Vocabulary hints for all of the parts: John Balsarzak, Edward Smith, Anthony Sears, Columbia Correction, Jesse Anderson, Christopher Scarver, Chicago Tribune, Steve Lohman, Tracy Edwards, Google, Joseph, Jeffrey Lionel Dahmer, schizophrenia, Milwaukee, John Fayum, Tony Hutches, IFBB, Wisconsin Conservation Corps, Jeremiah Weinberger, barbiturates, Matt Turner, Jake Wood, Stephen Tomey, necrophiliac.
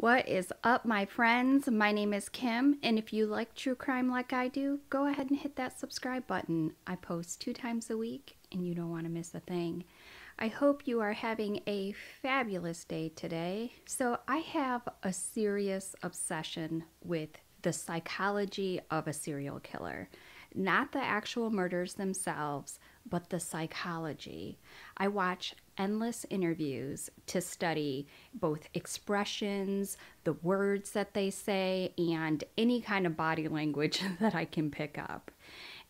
What is up, my friends? My name is Kim, and if you like true crime like I do, go ahead and hit that subscribe button. I post 2 times a week, and you don't want to miss a thing. I hope you are having a fabulous day today. So I have a serious obsession with the psychology of a serial killer. Not the actual murders themselves, but the psychology. I watch endless interviews to study both expressions, the words that they say, and any kind of body language that I can pick up.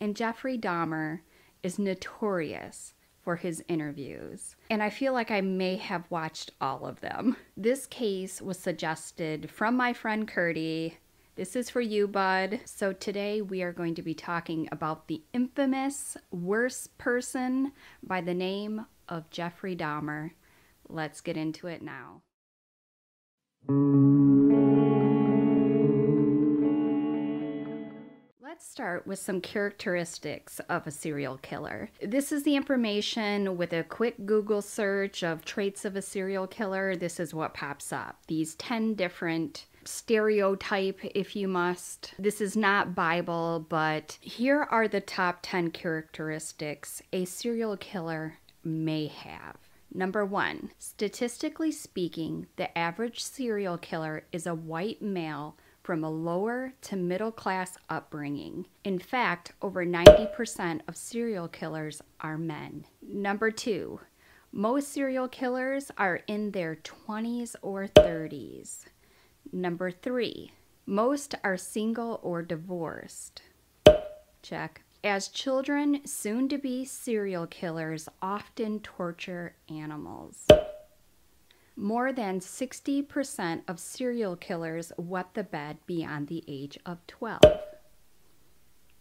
And Jeffrey Dahmer is notorious for his interviews, and I feel like I may have watched all of them. This case was suggested from my friend Curdy. This is for you, bud. So today we are going to be talking about the infamous worst person by the name of Jeffrey Dahmer. Let's get into it now. Let's start with some characteristics of a serial killer. This is the information with a quick Google search of traits of a serial killer. This is what pops up. These 10 different stereotype, if you must. This is not Bible, but here are the top 10 characteristics a serial killer may have. Number 1, statistically speaking, the average serial killer is a white male from a lower to middle class upbringing. In fact, over 90% of serial killers are men. Number 2, most serial killers are in their 20s or 30s. Number 3, most are single or divorced. Check. As children, soon-to-be serial killers often torture animals. More than 60% of serial killers wet the bed beyond the age of 12.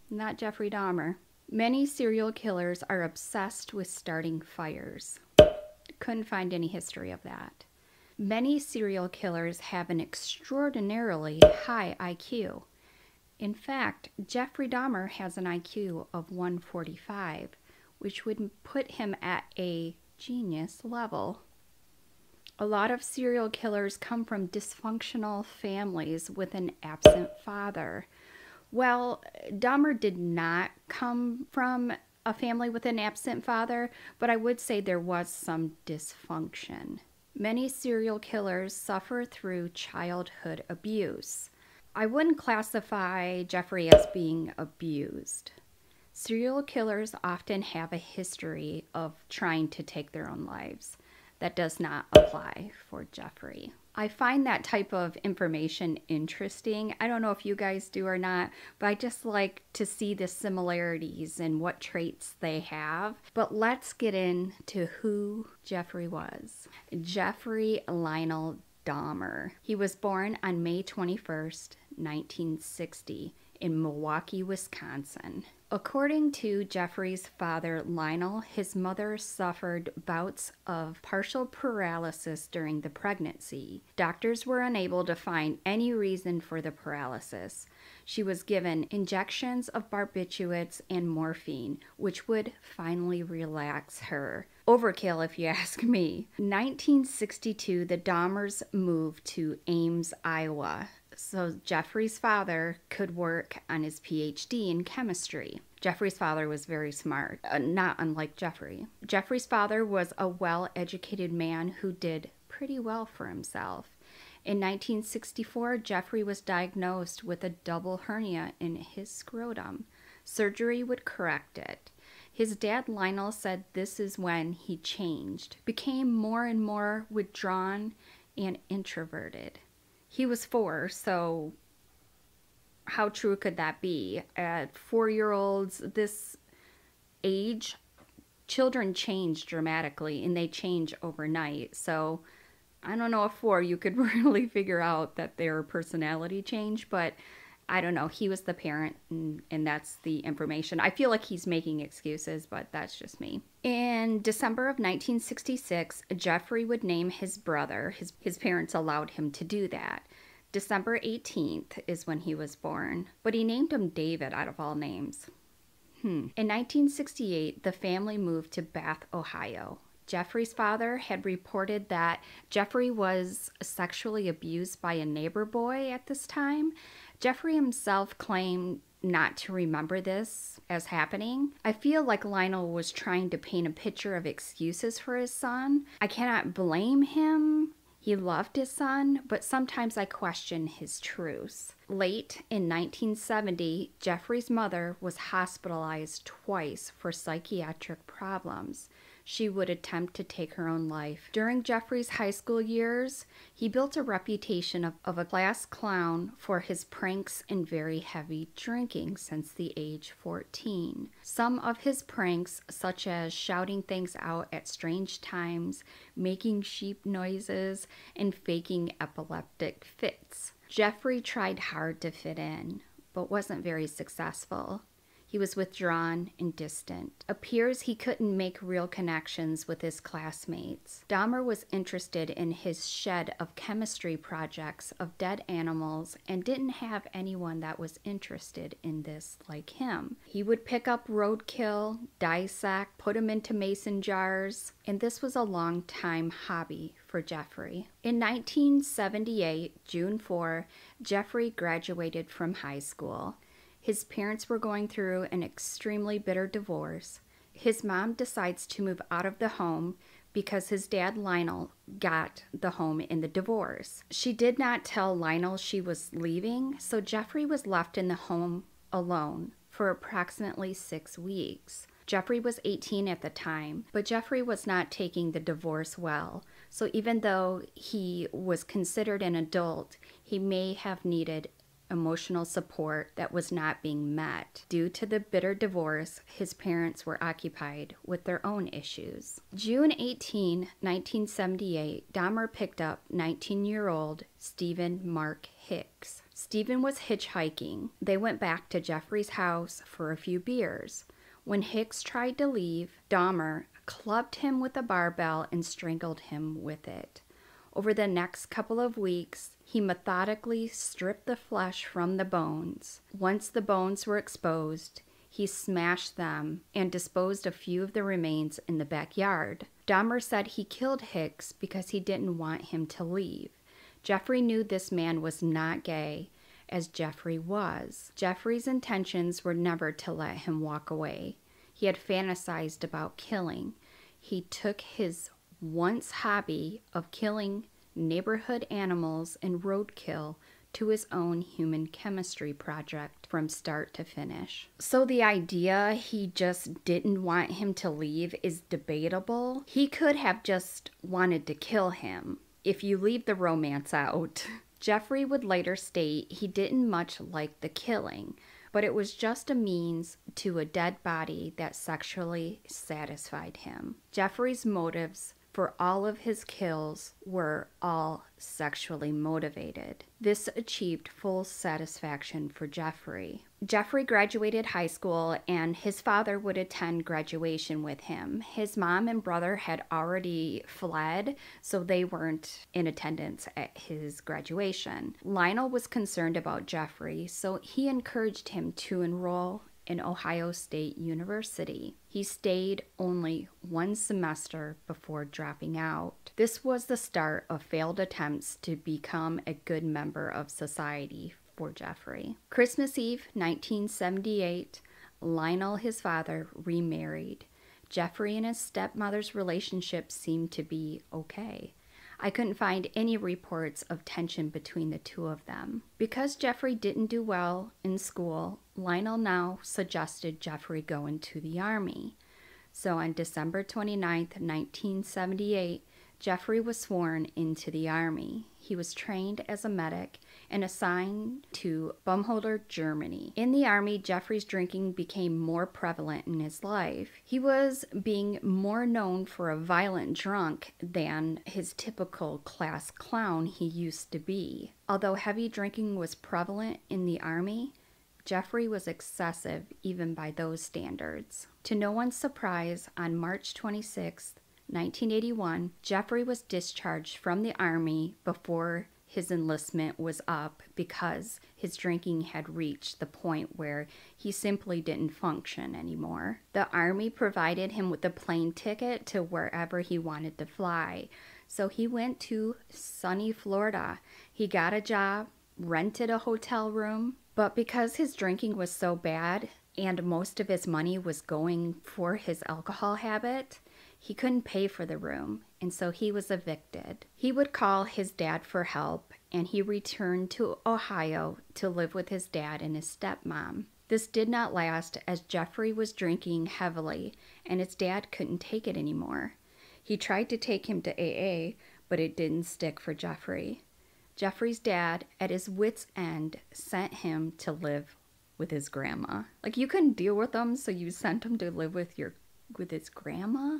Not Jeffrey Dahmer. Many serial killers are obsessed with starting fires. Couldn't find any history of that. Many serial killers have an extraordinarily high IQ. In fact, Jeffrey Dahmer has an IQ of 145, which would put him at a genius level. A lot of serial killers come from dysfunctional families with an absent father. Well, Dahmer did not come from a family with an absent father, but I would say there was some dysfunction. Many serial killers suffer through childhood abuse. I wouldn't classify Jeffrey as being abused. Serial killers often have a history of trying to take their own lives. That does not apply for Jeffrey. I find that type of information interesting. I don't know if you guys do or not, but I just like to see the similarities and what traits they have. But let's get into who Jeffrey was. Jeffrey Lionel Dahmer. He was born on May 21st, 1960 in Milwaukee, Wisconsin. According to Jeffrey's father, Lionel, his mother suffered bouts of partial paralysis during the pregnancy. Doctors were unable to find any reason for the paralysis. She was given injections of barbiturates and morphine, which would finally relax her. Overkill, if you ask me. In 1962, the Dahmers moved to Ames, Iowa, so Jeffrey's father could work on his PhD in chemistry. Jeffrey's father was very smart, not unlike Jeffrey. Jeffrey's father was a well-educated man who did pretty well for himself. In 1964, Jeffrey was diagnosed with a double hernia in his scrotum. Surgery would correct it. His dad, Lionel, said this is when he changed, became more and more withdrawn and introverted. He was 4, so how true could that be? At 4-year-olds this age, children change dramatically, and they change overnight. So I don't know, at 4 you could really figure out that their personality changed, but I don't know. He was the parent, and that's the information. I feel like he's making excuses, but that's just me. In December of 1966, Jeffrey would name his brother. His parents allowed him to do that. December 18th is when he was born, but he named him David out of all names. In 1968, the family moved to Bath, Ohio. Jeffrey's father had reported that Jeffrey was sexually abused by a neighbor boy at this time. Jeffrey himself claimed not to remember this as happening. I feel like Lionel was trying to paint a picture of excuses for his son. I cannot blame him. He loved his son, but sometimes I question his truths. Late in 1970, Jeffrey's mother was hospitalized twice for psychiatric problems. She would attempt to take her own life. During Jeffrey's high school years, he built a reputation of a class clown for his pranks and very heavy drinking since the age 14. Some of his pranks, such as shouting things out at strange times, making sheep noises, and faking epileptic fits. Jeffrey tried hard to fit in, but wasn't very successful. He was withdrawn and distant. Appears he couldn't make real connections with his classmates. Dahmer was interested in his shed of chemistry projects of dead animals and didn't have anyone that was interested in this like him. He would pick up roadkill, dissect, put them into mason jars, and this was a long-time hobby for Jeffrey. In 1978, June 4, Jeffrey graduated from high school. His parents were going through an extremely bitter divorce. His mom decides to move out of the home because his dad, Lionel, got the home in the divorce. She did not tell Lionel she was leaving, so Jeffrey was left in the home alone for approximately 6 weeks. Jeffrey was 18 at the time, but Jeffrey was not taking the divorce well. So even though he was considered an adult, he may have needed emotional support that was not being met. Due to the bitter divorce, his parents were occupied with their own issues. June 18, 1978, Dahmer picked up 19-year-old Stephen Mark Hicks. Stephen was hitchhiking. They went back to Jeffrey's house for a few beers. When Hicks tried to leave, Dahmer clubbed him with a barbell and strangled him with it. Over the next couple of weeks, he methodically stripped the flesh from the bones. Once the bones were exposed, he smashed them and disposed a few of the remains in the backyard. Dahmer said he killed Hicks because he didn't want him to leave. Jeffrey knew this man was not gay, as Jeffrey was. Jeffrey's intentions were never to let him walk away. He had fantasized about killing. He took his once hobby of killing neighborhood animals and roadkill to his own human chemistry project from start to finish. So the idea he just didn't want him to leave is debatable. He could have just wanted to kill him, if you leave the romance out. Jeffrey would later state he didn't much like the killing, but it was just a means to a dead body that sexually satisfied him. Jeffrey's motives for all of his kills were all sexually motivated. This achieved full satisfaction for Jeffrey. Jeffrey graduated high school and his father would attend graduation with him. His mom and brother had already fled, so they weren't in attendance at his graduation. Lionel was concerned about Jeffrey, so he encouraged him to enroll in Ohio State University. He stayed only one semester before dropping out. This was the start of failed attempts to become a good member of society for Jeffrey. Christmas Eve, 1978, Lionel, his father, remarried. Jeffrey and his stepmother's relationship seemed to be okay. I couldn't find any reports of tension between the two of them. Because Jeffrey didn't do well in school, Lionel now suggested Jeffrey go into the Army. So on December 29, 1978, Jeffrey was sworn into the Army. He was trained as a medic and assigned to Bumholder, Germany. In the Army, Jeffrey's drinking became more prevalent in his life. He was being more known for a violent drunk than his typical class clown he used to be. Although heavy drinking was prevalent in the Army, Jeffrey was excessive even by those standards. To no one's surprise, on March 26, 1981, Jeffrey was discharged from the Army before his enlistment was up because his drinking had reached the point where he simply didn't function anymore. The Army provided him with a plane ticket to wherever he wanted to fly. So he went to sunny Florida. He got a job, rented a hotel room, but because his drinking was so bad and most of his money was going for his alcohol habit, he couldn't pay for the room, and so he was evicted. He would call his dad for help, and he returned to Ohio to live with his dad and his stepmom. This did not last, as Jeffrey was drinking heavily, and his dad couldn't take it anymore. He tried to take him to AA, but it didn't stick for Jeffrey. Jeffrey's dad, at his wit's end, sent him to live with his grandma. Like, you couldn't deal with him, so you sent him to live with his grandma?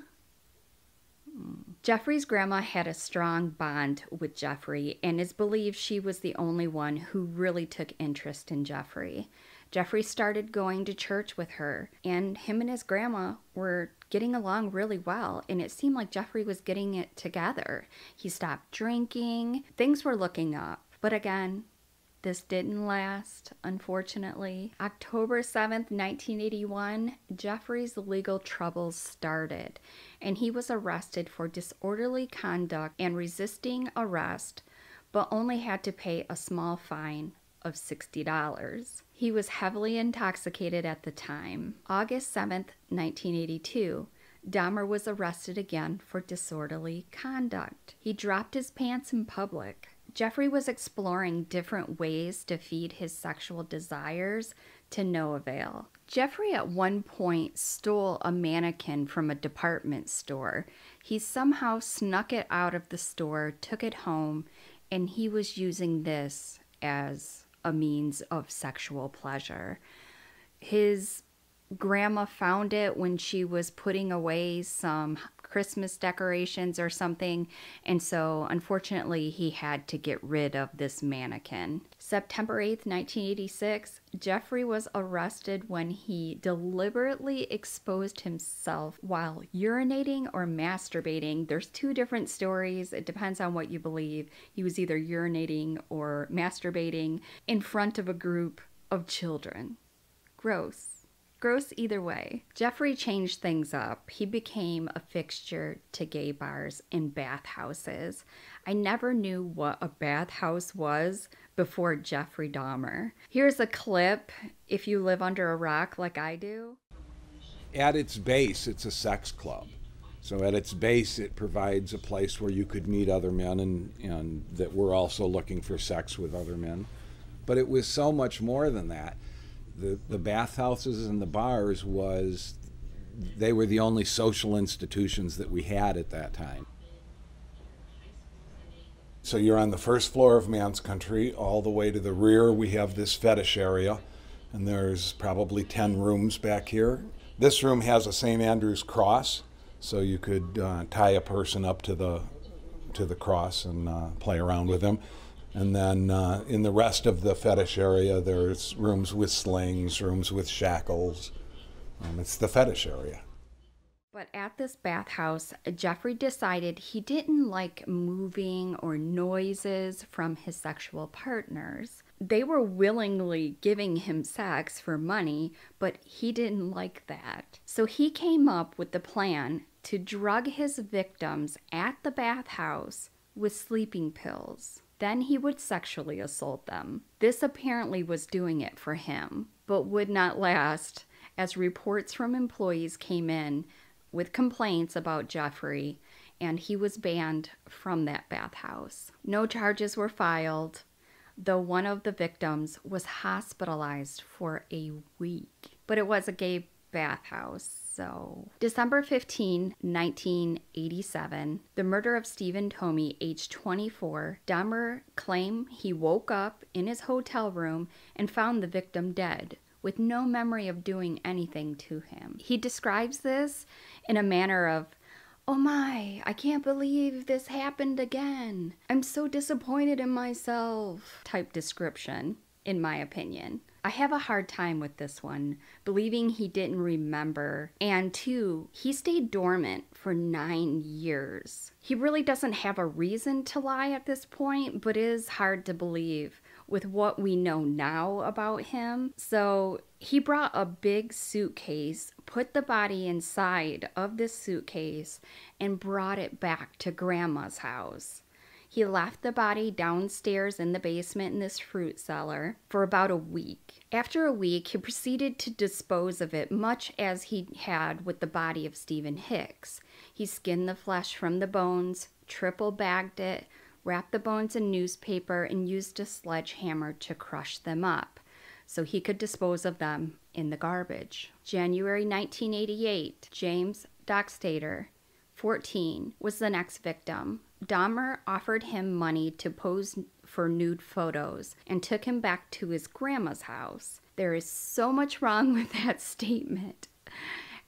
Jeffrey's grandma had a strong bond with Jeffrey and is believed she was the only one who really took interest in Jeffrey. Jeffrey started going to church with her, and him and his grandma were getting along really well, and it seemed like Jeffrey was getting it together. He stopped drinking. Things were looking up. But again, this didn't last, unfortunately. October 7th, 1981, Jeffrey's legal troubles started, and he was arrested for disorderly conduct and resisting arrest, but only had to pay a small fine of $60. He was heavily intoxicated at the time. August 7th, 1982, Dahmer was arrested again for disorderly conduct. He dropped his pants in public. Jeffrey was exploring different ways to feed his sexual desires to no avail. Jeffrey at one point stole a mannequin from a department store. He somehow snuck it out of the store, took it home, and he was using this as a means of sexual pleasure. His grandma found it when she was putting away some Christmas decorations or something, and so unfortunately he had to get rid of this mannequin. September 8th, 1986, Jeffrey was arrested when he deliberately exposed himself while urinating or masturbating. There's two different stories. It depends on what you believe. He was either urinating or masturbating in front of a group of children. Gross. Gross either way. Jeffrey changed things up. He became a fixture to gay bars and bathhouses. I never knew what a bathhouse was before Jeffrey Dahmer. Here's a clip if you live under a rock like I do. At its base, it's a sex club. So at its base, it provides a place where you could meet other men and that were also looking for sex with other men. But it was so much more than that. The bathhouses and the bars they were the only social institutions that we had at that time. So you're on the first floor of Man's Country, all the way to the rear we have this fetish area, and there's probably 10 rooms back here. This room has a St. Andrew's cross, so you could tie a person up to the cross and play around with them. And then in the rest of the fetish area, there's rooms with slings, rooms with shackles. It's the fetish area. But at this bathhouse, Jeffrey decided he didn't like moving or noises from his sexual partners. They were willingly giving him sex for money, but he didn't like that. So he came up with the plan to drug his victims at the bathhouse with sleeping pills. Then he would sexually assault them. This apparently was doing it for him, but would not last, as reports from employees came in with complaints about Jeffrey, and he was banned from that bathhouse. No charges were filed, though one of the victims was hospitalized for a week. But it was a gay bathhouse. So, December 15, 1987, the murder of Stephen Tomey, age 24, Dahmer claimed he woke up in his hotel room and found the victim dead, with no memory of doing anything to him. He describes this in a manner of, "Oh my, I can't believe this happened again. I'm so disappointed in myself," type description. in my opinion. I have a hard time with this one, believing he didn't remember. And two, he stayed dormant for 9 years. He really doesn't have a reason to lie at this point, but it is hard to believe with what we know now about him. So he brought a big suitcase, put the body inside of this suitcase, and brought it back to Grandma's house. He left the body downstairs in the basement in this fruit cellar for about a week. After a week, he proceeded to dispose of it much as he had with the body of Stephen Hicks. He skinned the flesh from the bones, triple bagged it, wrapped the bones in newspaper, and used a sledgehammer to crush them up so he could dispose of them in the garbage. January 1988, James Doxtator, 14, was the next victim. Dahmer offered him money to pose for nude photos and took him back to his grandma's house. There is so much wrong with that statement.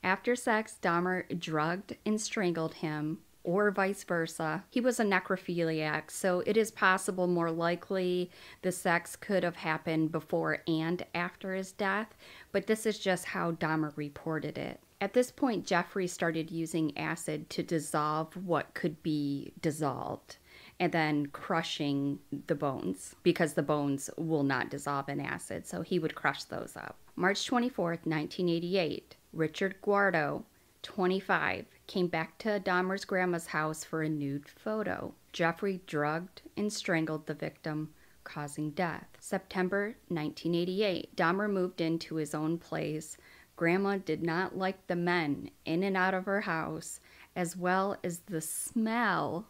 After sex, Dahmer drugged and strangled him, or vice versa. He was a necrophiliac, so it is possible, more likely, the sex could have happened before and after his death, but this is just how Dahmer reported it. At this point, Jeffrey started using acid to dissolve what could be dissolved and then crushing the bones because the bones will not dissolve in acid, so he would crush those up. March 24th, 1988, Richard Guardo, 25, came back to Dahmer's grandma's house for a nude photo. Jeffrey drugged and strangled the victim, causing death. September 1988, Dahmer moved into his own place. Grandma did not like the men in and out of her house, as well as the smell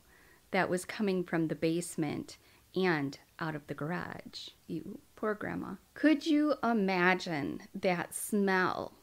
that was coming from the basement and out of the garage. You poor grandma. Could you imagine that smell?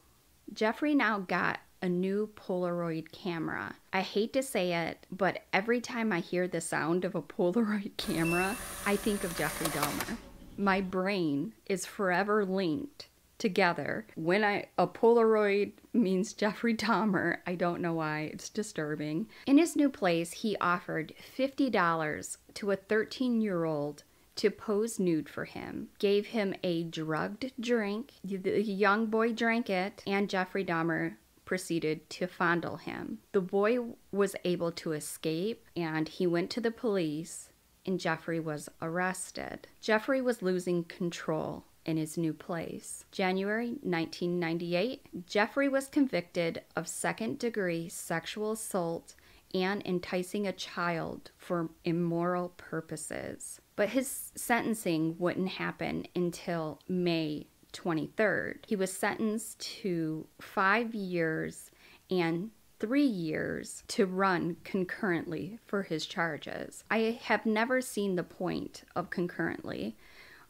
Jeffrey now got a new Polaroid camera. I hate to say it, but every time I hear the sound of a Polaroid camera, I think of Jeffrey Dahmer. My brain is forever linked together. When a Polaroid means Jeffrey Dahmer, I don't know why, it's disturbing. In his new place, he offered $50 to a 13-year-old to pose nude for him, gave him a drugged drink, the young boy drank it, and Jeffrey Dahmer proceeded to fondle him. The boy was able to escape, and he went to the police, and Jeffrey was arrested. Jeffrey was losing control in his new place. January 1998, Jeffrey was convicted of second-degree sexual assault and enticing a child for immoral purposes. But his sentencing wouldn't happen until May 23rd. He was sentenced to 5 years and 3 years to run concurrently for his charges. I have never seen the point of concurrently,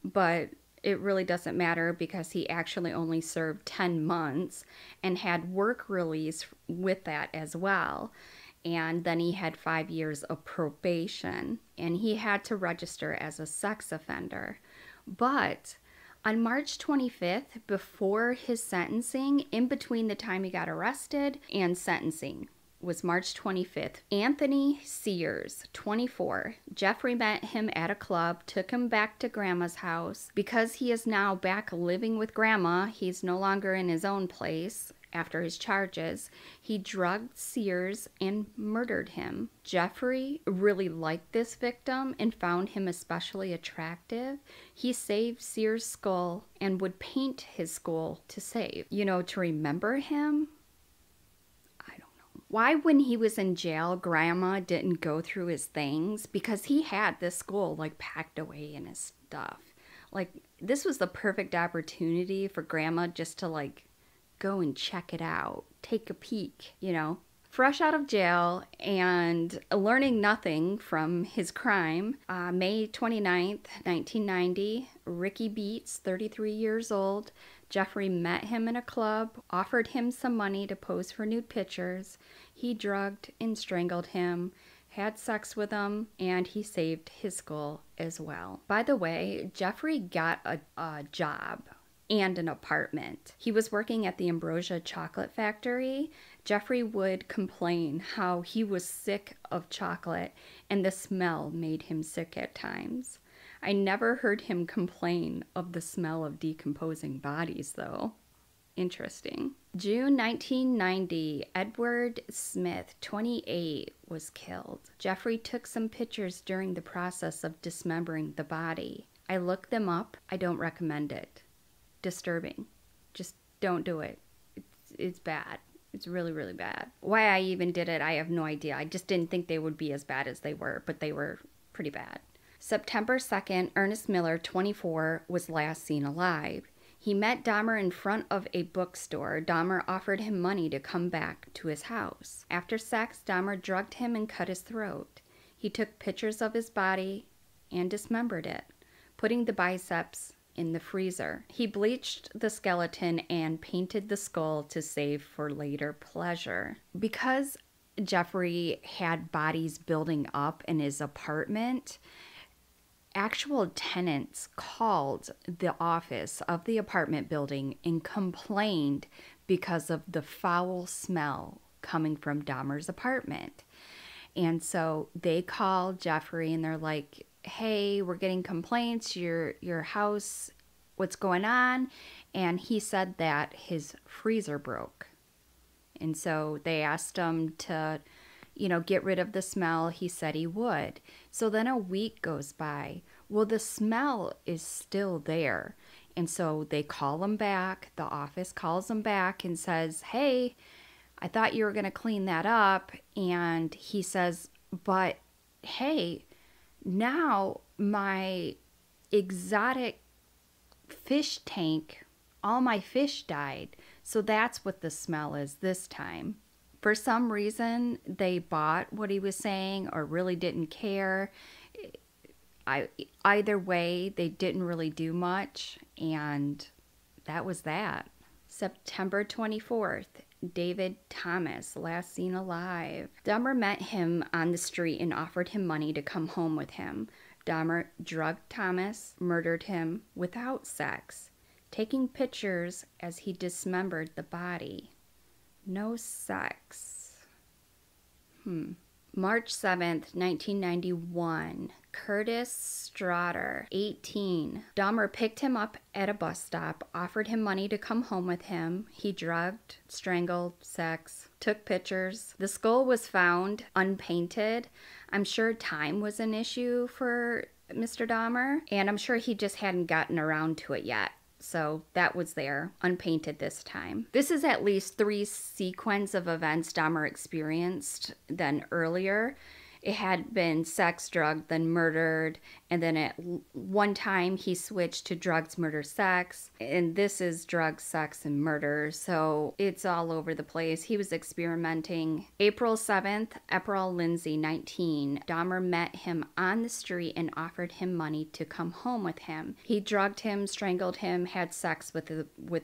but it really doesn't matter because he actually only served 10 months and had work release with that as well. And then he had 5 years of probation and he had to register as a sex offender. But on March 25th, before his sentencing, in between the time he got arrested and sentencing, was March 25th. Anthony Sears, 24. Jeffrey met him at a club, took him back to Grandma's house. Because he is now back living with Grandma, he's no longer in his own place after his charges. He drugged Sears and murdered him. Jeffrey really liked this victim and found him especially attractive. He saved Sears' skull and would paint his skull to save, to remember him. Why, when he was in jail, Grandma didn't go through his things? Because he had this skull, packed away in his stuff. This was the perfect opportunity for Grandma just to, go and check it out. Take a peek, Fresh out of jail and learning nothing from his crime, May 29th, 1990, Ricky Beats, 33 years old, Jeffrey met him in a club, offered him some money to pose for nude pictures. He drugged and strangled him, had sex with him, and he saved his skull as well. By the way, Jeffrey got a job and an apartment. He was working at the Ambrosia Chocolate Factory. Jeffrey would complain how he was sick of chocolate and the smell made him sick at times. I never heard him complain of the smell of decomposing bodies, though. Interesting. June 1990, Edward Smith, 28, was killed. Jeffrey took some pictures during the process of dismembering the body. I looked them up. I don't recommend it. Disturbing. Just don't do it. It's bad. It's really, really bad. Why I even did it, I have no idea. I just didn't think they would be as bad as they were, but they were pretty bad. September 2nd, Ernest Miller, 24, was last seen alive. He met Dahmer in front of a bookstore. Dahmer offered him money to come back to his house. After sex, Dahmer drugged him and cut his throat. He took pictures of his body and dismembered it, putting the biceps in the freezer. He bleached the skeleton and painted the skull to save for later pleasure. Because Jeffrey had bodies building up in his apartment, actual tenants called the office of the apartment building and complained because of the foul smell coming from Dahmer's apartment. And so they called Jeffrey and they're like, hey, we're getting complaints, your house, what's going on? And he said that his freezer broke. And so they asked him to, you know, get rid of the smell. He said he would. So then a week goes by. Well, the smell is still there. And so they call him back. The office calls him back and says, hey, I thought you were going to clean that up. And he says, but hey, now my exotic fish tank, all my fish died. So that's what the smell is this time. For some reason, they bought what he was saying or really didn't care. Either way, they didn't really do much, and that was that. September 24th, David Thomas, last seen alive. Dahmer met him on the street and offered him money to come home with him. Dahmer drugged Thomas, murdered him without sex, taking pictures as he dismembered the body. No sex. March 7th, 1991. Curtis Strader, 18. Dahmer picked him up at a bus stop, offered him money to come home with him. He drugged, strangled, sex, took pictures. The skull was found unpainted. I'm sure time was an issue for Mr. Dahmer, and I'm sure he just hadn't gotten around to it yet. So that was there, unpainted this time. This is at least three sequences of events Dahmer experienced than earlier. It had been sex, drugged, then murdered. And then at one time he switched to drugs, murder, sex. And this is drugs, sex, and murder. So it's all over the place. He was experimenting. April 7th, Epperle Lindsay, 19. Dahmer met him on the street and offered him money to come home with him. He drugged him, strangled him, had sex with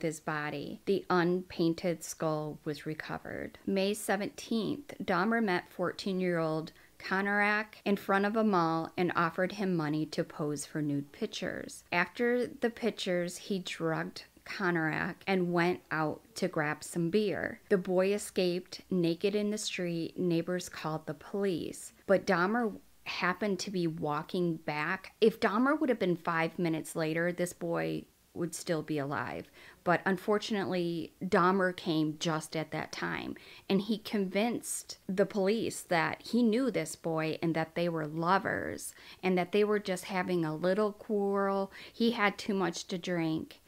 his body. The unpainted skull was recovered. May 17th, Dahmer met 14-year-old Konerak in front of a mall and offered him money to pose for nude pictures. After the pictures, he drugged Konerak and went out to grab some beer. The boy escaped naked in the street. Neighbors called the police, but Dahmer happened to be walking back. If Dahmer would have been 5 minutes later, this boy would still be alive. But unfortunately, Dahmer came just at that time, and he convinced the police that he knew this boy and that they were lovers and that they were just having a little quarrel. He had too much to drink,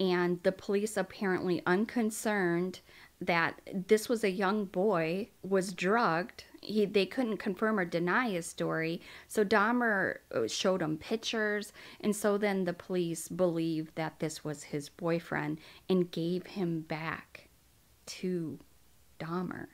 and the police, apparently unconcerned that this was a young boy, was drugged. They couldn't confirm or deny his story, so Dahmer showed him pictures, and so then the police believed that this was his boyfriend and gave him back to Dahmer.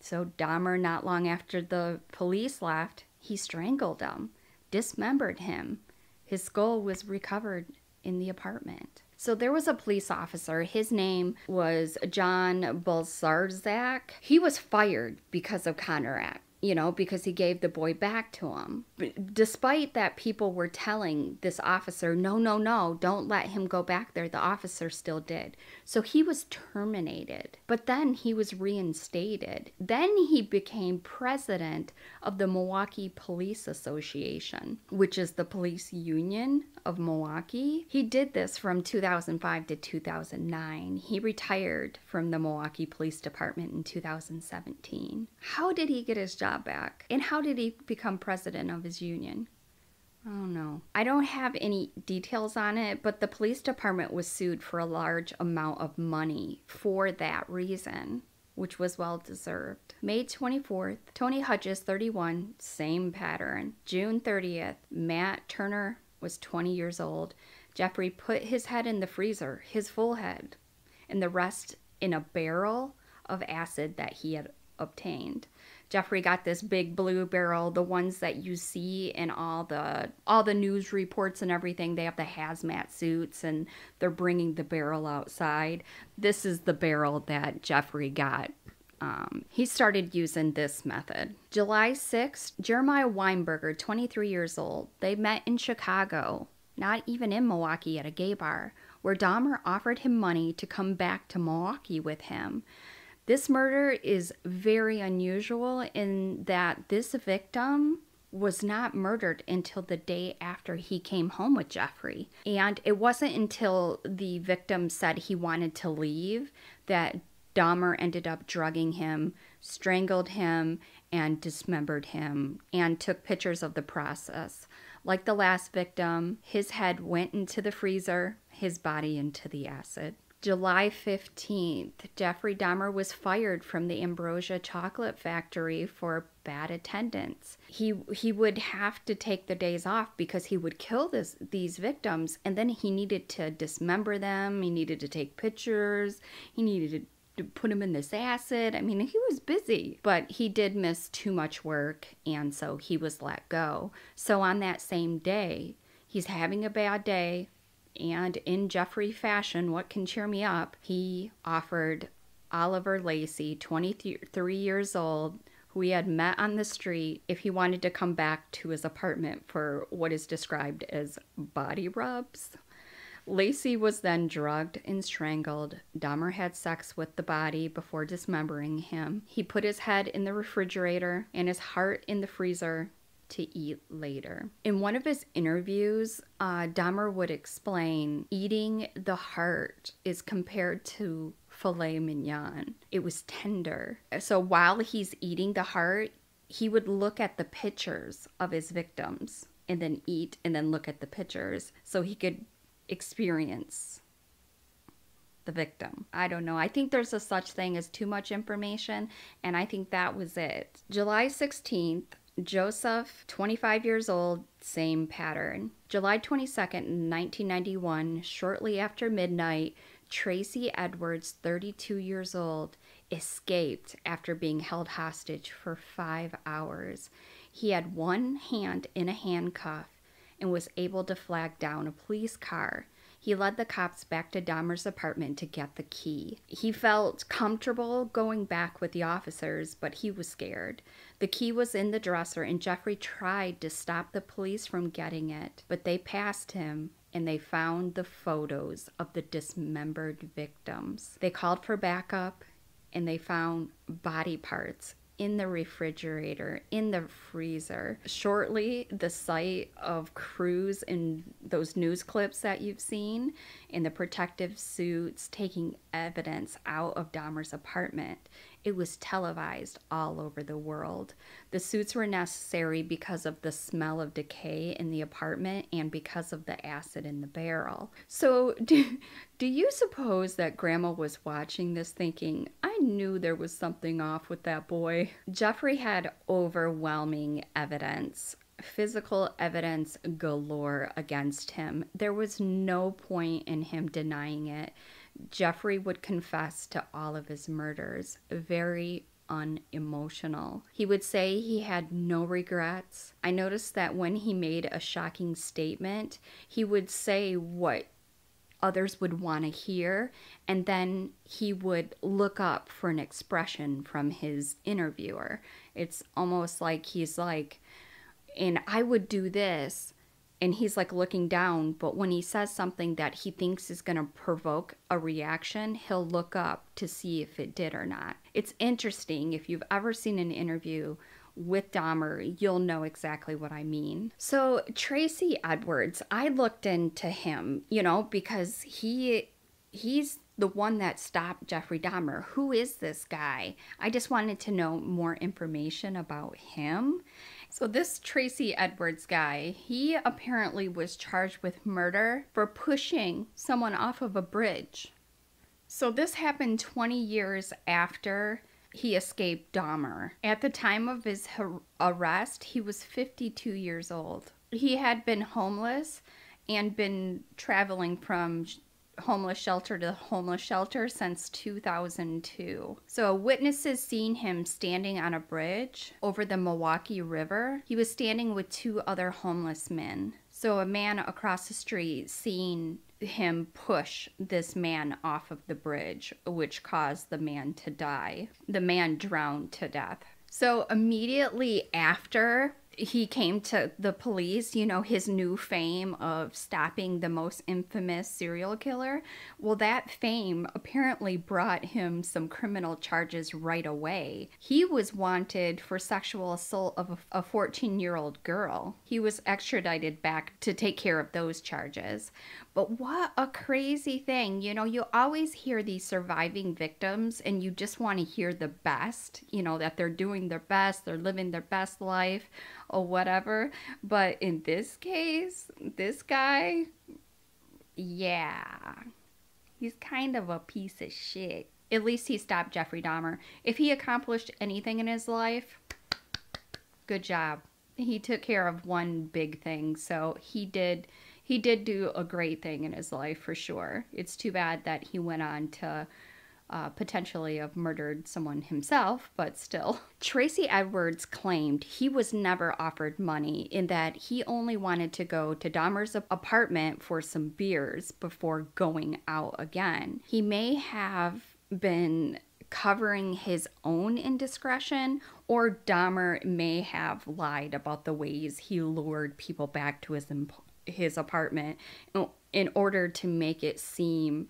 So Dahmer, not long after the police left, he strangled him, dismembered him. His skull was recovered in the apartment. So there was a police officer. His name was John Balsarzak. He was fired because of Konerak. you know, because he gave the boy back to him. Despite that, people were telling this officer, no, no, no, don't let him go back there. The officer still did. So he was terminated, but then he was reinstated. Then he became president of the Milwaukee Police Association, which is the police union of Milwaukee. He did this from 2005 to 2009. He retired from the Milwaukee Police Department in 2017. How did he get his job back? And how did he become president of his union? I don't know. I don't have any details on it, but the police department was sued for a large amount of money for that reason, which was well deserved. May 24th, Tony Hutches, 31, same pattern. June 30th, Matt Turner was 20 years old. Jeffrey put his head in the freezer, his full head, and the rest in a barrel of acid that he had obtained. Jeffrey got this big blue barrel, the ones that you see in all the news reports and everything. They have the hazmat suits and they're bringing the barrel outside. This is the barrel that Jeffrey got. He started using this method. July 6th, Jeremiah Weinberger, 23 years old. They met in Chicago, not even in Milwaukee, at a gay bar, where Dahmer offered him money to come back to Milwaukee with him. This murder is very unusual in that this victim was not murdered until the day after he came home with Jeffrey. And it wasn't until the victim said he wanted to leave that Dahmer ended up drugging him, strangled him, and dismembered him, and took pictures of the process. Like the last victim, his head went into the freezer, his body into the acid. July 15th, Jeffrey Dahmer was fired from the Ambrosia Chocolate Factory for bad attendance. He would have to take the days off because he would kill these victims, and then he needed to dismember them, he needed to take pictures, he needed to put him in this acid. I mean, he was busy, but he did miss too much work, and so he was let go. So on that same day, he's having a bad day, and in Jeffrey fashion, what can cheer me up, he offered Oliver Lacey, 23 years old, who he had met on the street, if he wanted to come back to his apartment for what is described as body rubs. Lacey was then drugged and strangled. Dahmer had sex with the body before dismembering him. He put his head in the refrigerator and his heart in the freezer to eat later. In one of his interviews, Dahmer would explain eating the heart is compared to filet mignon. It was tender. So while he's eating the heart, he would look at the pictures of his victims and then eat and then look at the pictures so he could experience the victim. I don't know. I think there's a such thing as too much information, and I think that was it. July 16th, Joseph, 25 years old, same pattern. July 22nd, 1991, shortly after midnight, Tracy Edwards, 32 years old, escaped after being held hostage for 5 hours. He had one hand in a handcuff and was able to flag down a police car. He led the cops back to Dahmer's apartment to get the key. He felt comfortable going back with the officers, but he was scared. The key was in the dresser, and Jeffrey tried to stop the police from getting it, but they passed him, and they found the photos of the dismembered victims. They called for backup, and they found body parts in the refrigerator, in the freezer. Shortly, the sight of crews in those news clips that you've seen, in the protective suits, taking evidence out of Dahmer's apartment. It was televised all over the world. The suits were necessary because of the smell of decay in the apartment and because of the acid in the barrel. So do you suppose that Grandma was watching this thinking, I knew there was something off with that boy? Jeffrey had overwhelming evidence. Physical evidence galore against him. There was no point in him denying it. Jeffrey would confess to all of his murders, very unemotional. He would say he had no regrets. I noticed that when he made a shocking statement, he would say what others would want to hear, and then he would look up for an expression from his interviewer. It's almost like he's like, and I would do this, and he's like looking down, but when he says something that he thinks is going to provoke a reaction, he'll look up to see if it did or not. It's interesting. If you've ever seen an interview with Dahmer, you'll know exactly what I mean. So Tracy Edwards, I looked into him, you know, because he's the one that stopped Jeffrey Dahmer. Who is this guy? I just wanted to know more information about him. So this Tracy Edwards guy, he apparently was charged with murder for pushing someone off of a bridge. So this happened 20 years after he escaped Dahmer. At the time of his arrest, he was 52 years old. He had been homeless and been traveling from homeless shelter to homeless shelter since 2002. So witnesses seen him standing on a bridge over the Milwaukee River. He was standing with two other homeless men. So a man across the street seen him push this man off of the bridge, which caused the man to die. The man drowned to death. So immediately after he came to the police, you know, his new fame of stopping the most infamous serial killer. Well, that fame apparently brought him some criminal charges right away. He was wanted for sexual assault of a 14-year-old girl. He was extradited back to take care of those charges. But what a crazy thing. You know, you always hear these surviving victims and you just want to hear the best, you know, that they're doing their best, they're living their best life, or whatever. But in this case, this guy, yeah, he's kind of a piece of shit. At least he stopped Jeffrey Dahmer. If he accomplished anything in his life, good job. He took care of one big thing, so he did do a great thing in his life for sure. It's too bad that he went on to potentially have murdered someone himself, but still. Tracy Edwards claimed he was never offered money, in that he only wanted to go to Dahmer's apartment for some beers before going out again. He may have been covering his own indiscretion, or Dahmer may have lied about the ways he lured people back to his apartment in order to make it seem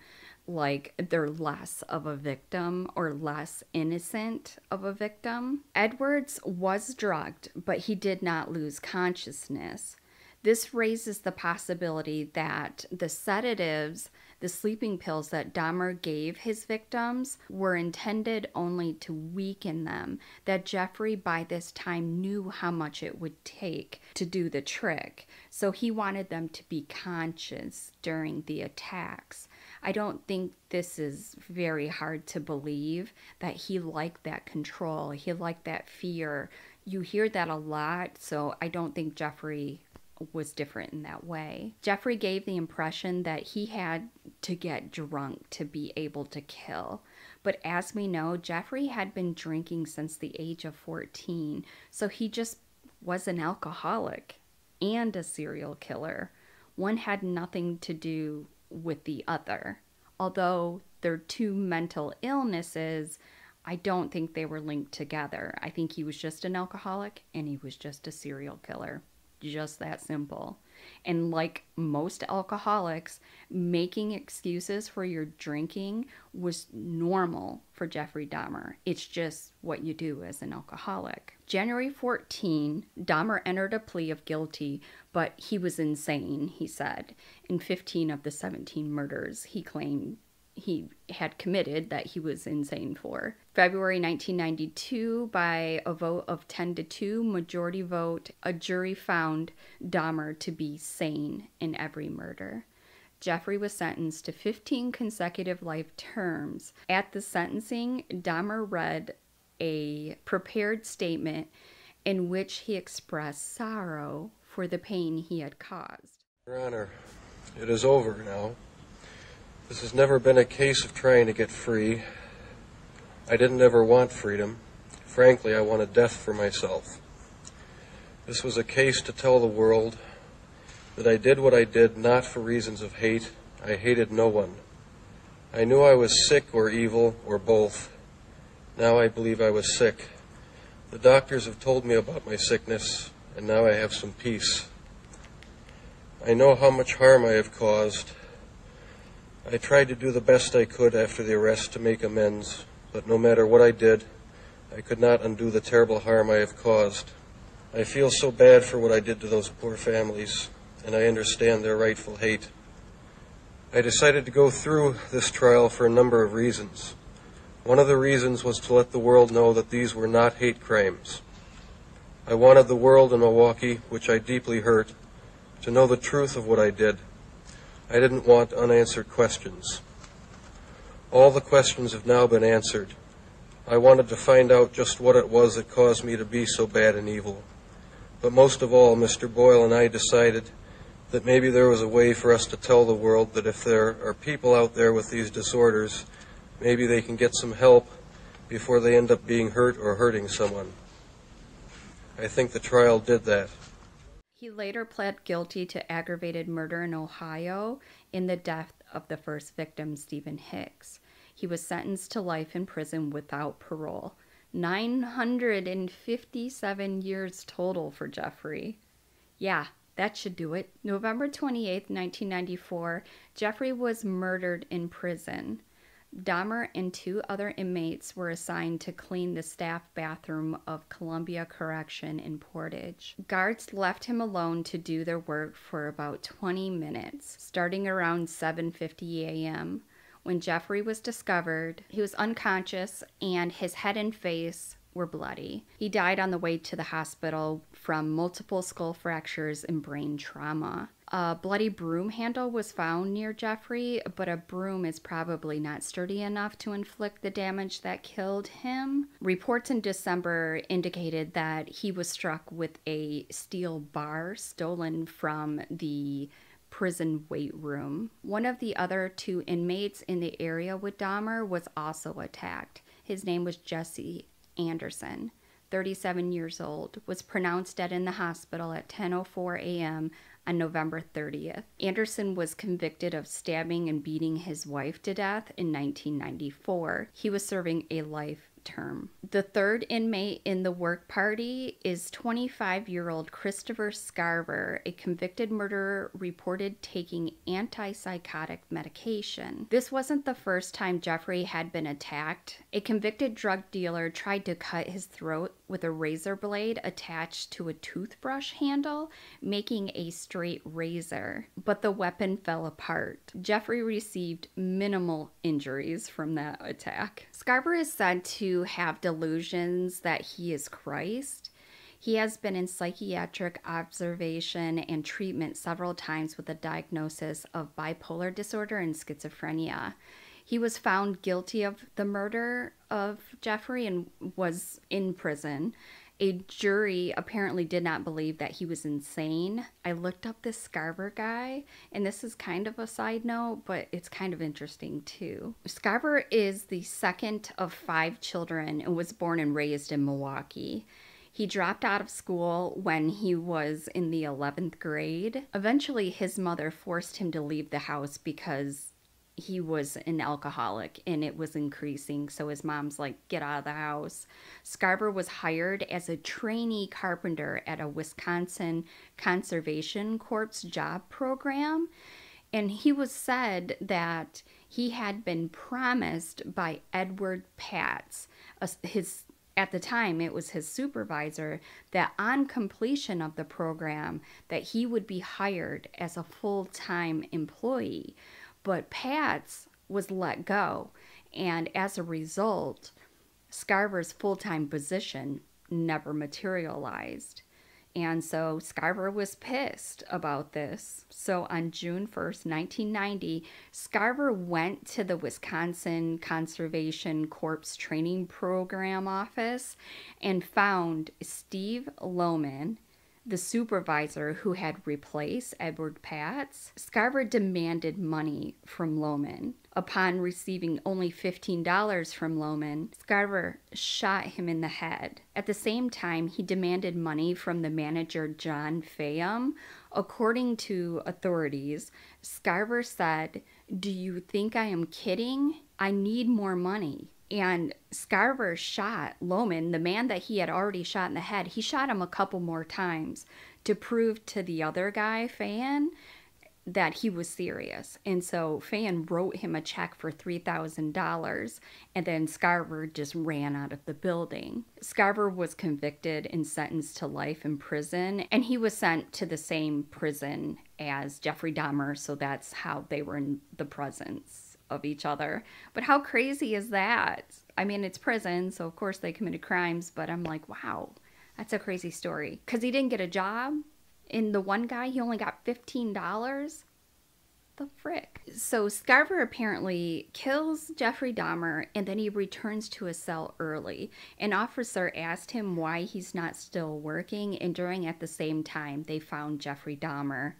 like they're less of a victim or less innocent of a victim. Edwards was drugged, but he did not lose consciousness. This raises the possibility that the sedatives, the sleeping pills that Dahmer gave his victims, were intended only to weaken them, that Jeffrey by this time knew how much it would take to do the trick. So he wanted them to be conscious during the attacks. I don't think this is very hard to believe, that he liked that control. He liked that fear. You hear that a lot, so I don't think Jeffrey was different in that way. Jeffrey gave the impression that he had to get drunk to be able to kill. But as we know, Jeffrey had been drinking since the age of 14, so he just was an alcoholic and a serial killer. One had nothing to do with the other. Although they're two mental illnesses, I don't think they were linked together. I think he was just an alcoholic and he was just a serial killer. Just that simple. And like most alcoholics, making excuses for your drinking was normal for Jeffrey Dahmer. It's just what you do as an alcoholic. January 14, Dahmer entered a plea of guilty, but he was insane, he said. In 15 of the 17 murders he claimed he had committed that he was insane for. February 1992, by a vote of 10-2, majority vote, a jury found Dahmer to be sane in every murder. Jeffrey was sentenced to 15 consecutive life terms. At the sentencing, Dahmer read a prepared statement in which he expressed sorrow for the pain he had caused. Your Honor, it is over now. This has never been a case of trying to get free. I didn't ever want freedom. Frankly, I wanted death for myself. This was a case to tell the world that I did what I did not for reasons of hate. I hated no one. I knew I was sick or evil or both. Now I believe I was sick. The doctors have told me about my sickness, and now I have some peace. I know how much harm I have caused. I tried to do the best I could after the arrest to make amends, but no matter what I did, I could not undo the terrible harm I have caused. I feel so bad for what I did to those poor families, and I understand their rightful hate. I decided to go through this trial for a number of reasons. One of the reasons was to let the world know that these were not hate crimes. I wanted the world in Milwaukee, which I deeply hurt, to know the truth of what I did. I didn't want unanswered questions. All the questions have now been answered. I wanted to find out just what it was that caused me to be so bad and evil. But most of all, Mr. Boyle and I decided that maybe there was a way for us to tell the world that if there are people out there with these disorders, maybe they can get some help before they end up being hurt or hurting someone. I think the trial did that. He later pled guilty to aggravated murder in Ohio in the death of the first victim, Stephen Hicks. He was sentenced to life in prison without parole. 957 years total for Jeffrey. Yeah, that should do it. November 28, 1994, Jeffrey was murdered in prison. Dahmer and two other inmates were assigned to clean the staff bathroom of Columbia Correction in Portage. Guards left him alone to do their work for about 20 minutes, starting around 7:50 a.m. When Jeffrey was discovered, he was unconscious and his head and face were bloody. He died on the way to the hospital from multiple skull fractures and brain trauma. A bloody broom handle was found near Jeffrey, but a broom is probably not sturdy enough to inflict the damage that killed him. Reports in December indicated that he was struck with a steel bar stolen from the prison weight room. One of the other two inmates in the area with Dahmer was also attacked. His name was Jesse Anderson, 37 years old, was pronounced dead in the hospital at 10:04 a.m. on November 30th. Anderson was convicted of stabbing and beating his wife to death in 1994. He was serving a life term. The third inmate in the work party is 25-year-old Christopher Scarver, a convicted murderer reported taking antipsychotic medication. This wasn't the first time Jeffrey had been attacked. A convicted drug dealer tried to cut his throat with a razor blade attached to a toothbrush handle, making a straight razor, but the weapon fell apart. Jeffrey received minimal injuries from that attack. Scarver is said to have delusions that he is Christ. He has been in psychiatric observation and treatment several times with a diagnosis of bipolar disorder and schizophrenia. He was found guilty of the murder of Jeffrey and was in prison. A jury apparently did not believe that he was insane. I looked up this Scarver guy, and this is kind of a side note, but it's kind of interesting too. Scarver is the second of five children and was born and raised in Milwaukee. He dropped out of school when he was in the 11th grade. Eventually, his mother forced him to leave the house because he was an alcoholic and it was increasing, so his mom's like, get out of the house. Scarver was hired as a trainee carpenter at a Wisconsin Conservation Corps job program, and he was said that he had been promised by Edward Patz, at the time it was his supervisor, that on completion of the program that he would be hired as a full-time employee. But Patz was let go, and as a result, Scarver's full-time position never materialized. And so Scarver was pissed about this. So on June 1st, 1990, Scarver went to the Wisconsin Conservation Corps Training Program office and found Steve Lohman, the supervisor who had replaced Edward Patz. Scarver demanded money from Lohman. Upon receiving only $15 from Lohman, Scarver shot him in the head. At the same time, he demanded money from the manager, John Fayum. According to authorities, Scarver said, "Do you think I am kidding? I need more money." And Scarver shot Lohman, the man that he had already shot in the head. He shot him a couple more times to prove to the other guy, Fayum, that he was serious. And so Fayum wrote him a check for $3,000, and then Scarver just ran out of the building. Scarver was convicted and sentenced to life in prison, and he was sent to the same prison as Jeffrey Dahmer, so that's how they were in the presence of each other. But how crazy is that? I mean, it's prison, so of course they committed crimes, but I'm like, wow, that's a crazy story. Because he didn't get a job. And the one guy, he only got $15. The frick. So Scarver apparently kills Jeffrey Dahmer, and then he returns to his cell early. An officer asked him why he's not still working, and during at the same time, they found Jeffrey Dahmer.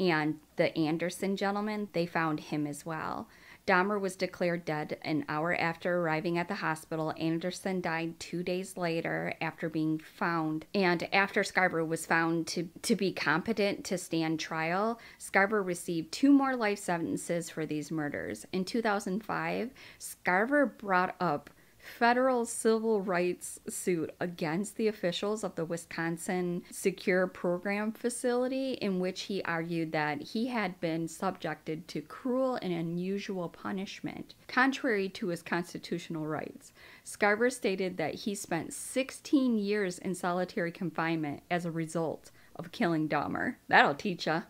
And the Anderson gentleman, they found him as well. Dahmer was declared dead an hour after arriving at the hospital. Anderson died 2 days later after being found. And after Scarver was found to be competent to stand trial, Scarver received 2 more life sentences for these murders. In 2005, Scarver brought up federal civil rights suit against the officials of the Wisconsin Secure Program Facility, in which he argued that he had been subjected to cruel and unusual punishment, contrary to his constitutional rights. Scarver stated that he spent 16 years in solitary confinement as a result of killing Dahmer. That'll teach ya.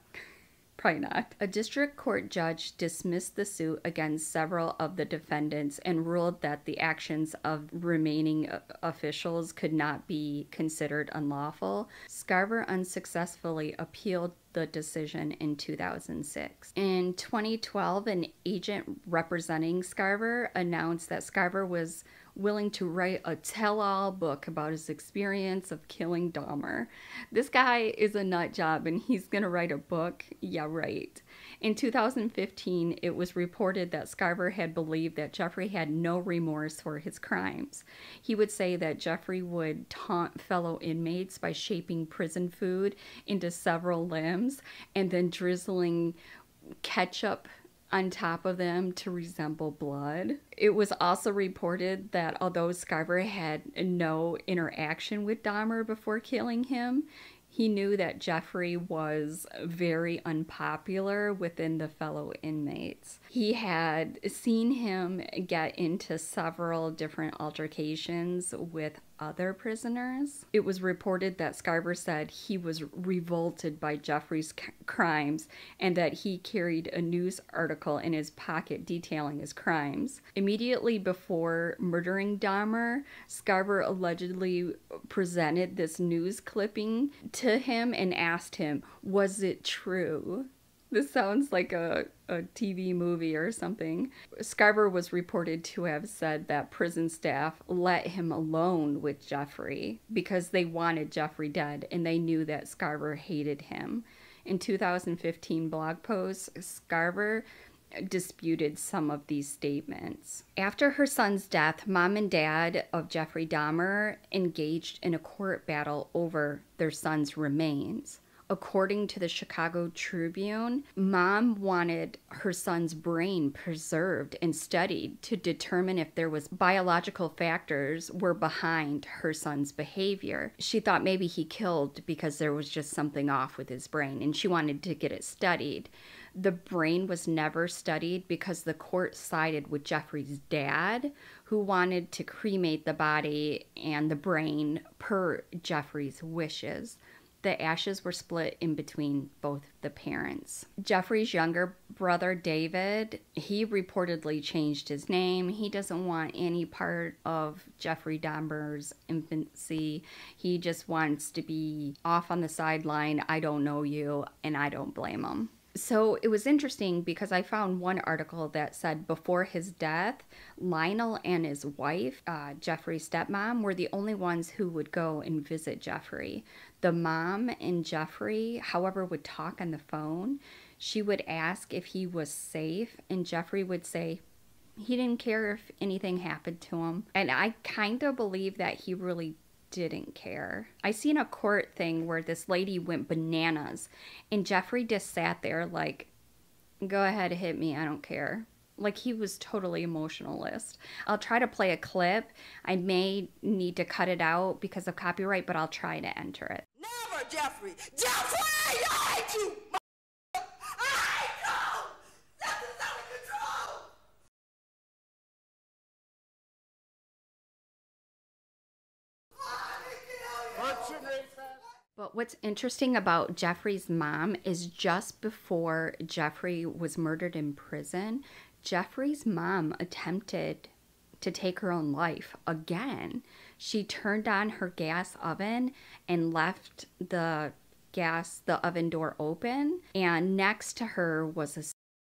Probably not. A district court judge dismissed the suit against several of the defendants and ruled that the actions of remaining officials could not be considered unlawful. Scarver unsuccessfully appealed the decision in 2006. In 2012, an agent representing Scarver announced that Scarver was willing to write a tell-all book about his experience of killing Dahmer. This guy is a nut job, and he's gonna write a book? Yeah, right. In 2015, it was reported that Scarver had believed that Jeffrey had no remorse for his crimes. He would say that Jeffrey would taunt fellow inmates by shaping prison food into several limbs and then drizzling ketchup on top of them to resemble blood. It was also reported that although Scarver had no interaction with Dahmer before killing him, he knew that Jeffrey was very unpopular within the fellow inmates. He had seen him get into several different altercations with other prisoners. It was reported that Scarver said he was revolted by Jeffrey's crimes and that he carried a news article in his pocket detailing his crimes. Immediately before murdering Dahmer, Scarver allegedly presented this news clipping to him and asked him, "Was it true?" This sounds like a TV movie or something. Scarver was reported to have said that prison staff let him alone with Jeffrey because they wanted Jeffrey dead and they knew that Scarver hated him. In 2015 blog posts, Scarver disputed some of these statements. After her son's death, mom and dad of Jeffrey Dahmer engaged in a court battle over their son's remains. According to the Chicago Tribune, mom wanted her son's brain preserved and studied to determine if there was biological factors were behind her son's behavior. She thought maybe he killed because there was just something off with his brain, and she wanted to get it studied. The brain was never studied because the court sided with Jeffrey's dad, who wanted to cremate the body and the brain per Jeffrey's wishes. The ashes were split in between both the parents. Jeffrey's younger brother, David, he reportedly changed his name. He doesn't want any part of Jeffrey Dahmer's infancy. He just wants to be off on the sideline. I don't know you, and I don't blame him. So it was interesting because I found one article that said before his death, Lionel and his wife, Jeffrey's stepmom, were the only ones who would go and visit Jeffrey. The mom and Jeffrey, however, would talk on the phone. She would ask if he was safe, and Jeffrey would say he didn't care if anything happened to him. And I kind of believe that he really didn't care. I seen a court thing where this lady went bananas and Jeffrey just sat there like, go ahead, hit me, I don't care. Like, he was totally emotionalist. I'll try to play a clip. I may need to cut it out because of copyright, but I'll try to enter it. Never, Jeffrey! Jeffrey! I hate you! I hate you! That is out of control! But what's interesting about Jeffrey's mom is just before Jeffrey was murdered in prison, Jeffrey's mom attempted to take her own life again. She turned on her gas oven and left the oven door open. And next to her was a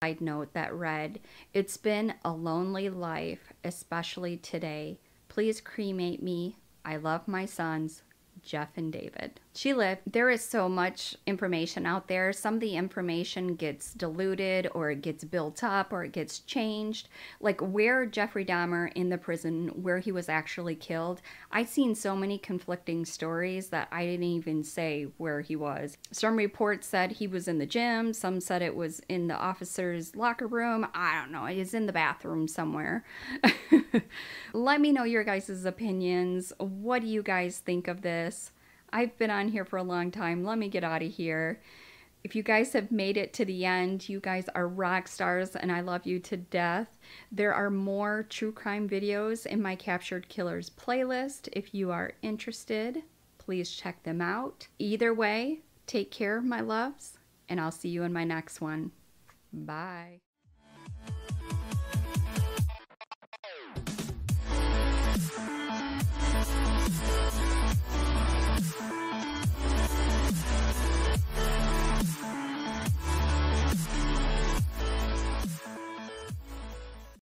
side note that read, "It's been a lonely life, especially today. Please cremate me. I love my sons, Jeff and David." She lived. There is so much information out there. Some of the information gets diluted or it gets built up or it gets changed. Like where Jeffrey Dahmer in the prison where he was actually killed, I've seen so many conflicting stories that I didn't even say where he was. Some reports said he was in the gym. Some said it was in the officer's locker room. I don't know. It is in the bathroom somewhere. Let me know your guys' opinions. What do you guys think of this? I've been on here for a long time. Let me get out of here. If you guys have made it to the end, you guys are rock stars and I love you to death. There are more true crime videos in my Captured Killers playlist. If you are interested, please check them out. Either way, take care, my loves, and I'll see you in my next one. Bye.